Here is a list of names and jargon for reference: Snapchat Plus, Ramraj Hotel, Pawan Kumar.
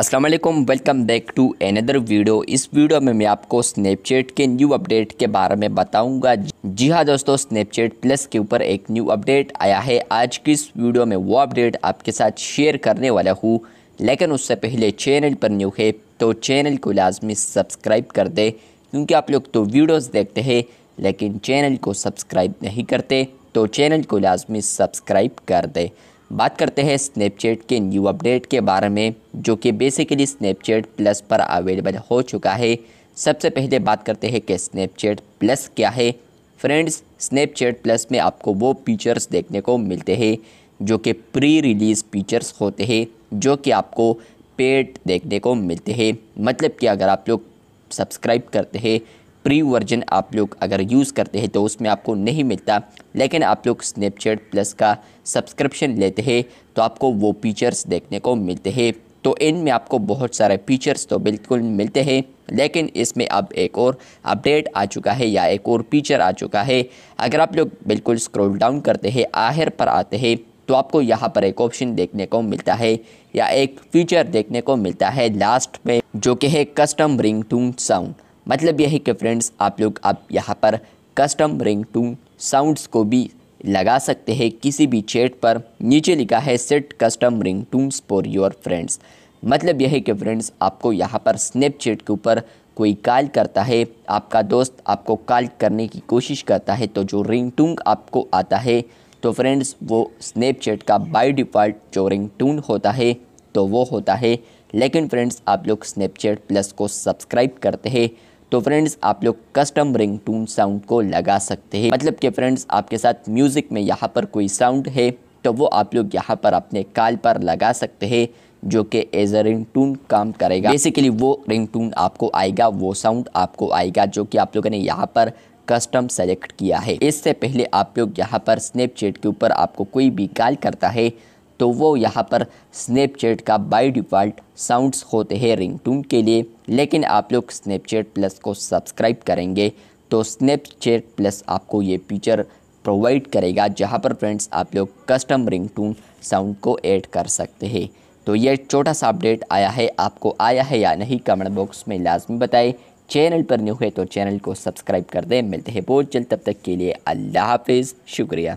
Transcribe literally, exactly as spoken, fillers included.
अस्सलाम वालेकुम, welcome back to another video. इस वीडियो में मैं आपको स्नैपचैट के न्यू अपडेट के बारे में बताऊंगा। जी हाँ दोस्तों, स्नैपचैट प्लस के ऊपर एक न्यू अपडेट आया है। आज की इस वीडियो में वो अपडेट आपके साथ शेयर करने वाला हूँ, लेकिन उससे पहले चैनल पर न्यू है तो चैनल को लाजमी सब्सक्राइब कर दे, क्योंकि आप लोग तो वीडियोज़ देखते हैं लेकिन चैनल को सब्सक्राइब नहीं करते, तो चैनल को लाजमी सब्सक्राइब कर दे। बात करते हैं स्नैपचैट के न्यू अपडेट के बारे में, जो कि बेसिकली स्नैपचैट प्लस पर अवेलेबल हो चुका है। सबसे पहले बात करते हैं कि स्नैपचैट प्लस क्या है। फ्रेंड्स, स्नैपचैट प्लस में आपको वो फीचर्स देखने को मिलते हैं जो कि प्री रिलीज़ फीचर्स होते हैं, जो कि आपको पेड देखने को मिलते हैं। मतलब कि अगर आप लोग सब्सक्राइब करते हैं, प्री वर्जन आप लोग अगर यूज़ करते हैं तो उसमें आपको नहीं मिलता, लेकिन आप लोग स्नैपचैट प्लस का सब्सक्रिप्शन लेते हैं तो आपको वो फीचर्स देखने को मिलते हैं। तो इनमें आपको बहुत सारे फीचर्स तो बिल्कुल मिलते हैं, लेकिन इसमें अब एक और अपडेट आ चुका है या एक और फीचर आ चुका है। अगर आप लोग बिल्कुल स्क्रॉल डाउन करते हैं, आखिर पर आते हैं, तो आपको यहाँ पर एक ऑप्शन देखने को मिलता है या एक फीचर देखने को मिलता है लास्ट में, जो कि है कस्टम रिंगटोन साउंड। मतलब यह है कि फ्रेंड्स, आप लोग अब यहाँ पर कस्टम रिंगटोन साउंड्स को भी लगा सकते हैं किसी भी चैट पर। नीचे लिखा है set custom ringtones for your friends. मतलब यह है कि फ्रेंड्स, आपको यहाँ पर स्नैपचैट के ऊपर कोई कॉल करता है, आपका दोस्त आपको कॉल करने की कोशिश करता है, तो जो रिंगटोन आपको आता है, तो फ्रेंड्स वो स्नैपचैट का बाय डिफ़ॉल्ट जो रिंगटोन होता है तो वो होता है। लेकिन फ्रेंड्स, आप लोग स्नैपचैट प्लस को सब्सक्राइब करते हैं तो फ्रेंड्स आप लोग कस्टम रिंगटोन साउंड को लगा सकते हैं। मतलब कि फ्रेंड्स, आपके साथ म्यूज़िक में यहाँ पर कोई साउंड है तो वो आप लोग यहाँ पर अपने कॉल पर लगा सकते हैं, जो कि एज अ रिंगटोन काम करेगा। बेसिकली वो रिंगटोन आपको आएगा, वो साउंड आपको आएगा जो कि आप लोगों ने यहाँ पर कस्टम सेलेक्ट किया है। इससे पहले आप लोग यहाँ पर स्नैपचैट के ऊपर आपको कोई भी कॉल करता है तो वो यहाँ पर स्नैपचैट का बाय डिफ़ॉल्ट साउंड्स होते हैं रिंगटोन के लिए। लेकिन आप लोग स्नैपचैट प्लस को सब्सक्राइब करेंगे तो स्नैपचैट प्लस आपको ये फीचर प्रोवाइड करेगा, जहाँ पर फ्रेंड्स आप लोग कस्टम रिंगटोन साउंड को ऐड कर सकते हैं। तो ये छोटा सा अपडेट आया है, आपको आया है या नहीं कमेंट बॉक्स में लाजमी बताएं। चैनल पर न्यू है तो चैनल को सब्सक्राइब कर दें। मिलते हैं बहुत जल्द, तब तक के लिए अल्लाह हाफिज़, शुक्रिया।